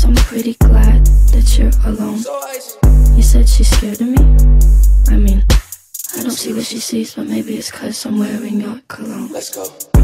I'm pretty glad that you're alone. You said she's scared of me? I mean, I don't see what she sees, but maybe it's 'cause I'm wearing your cologne. Let's go.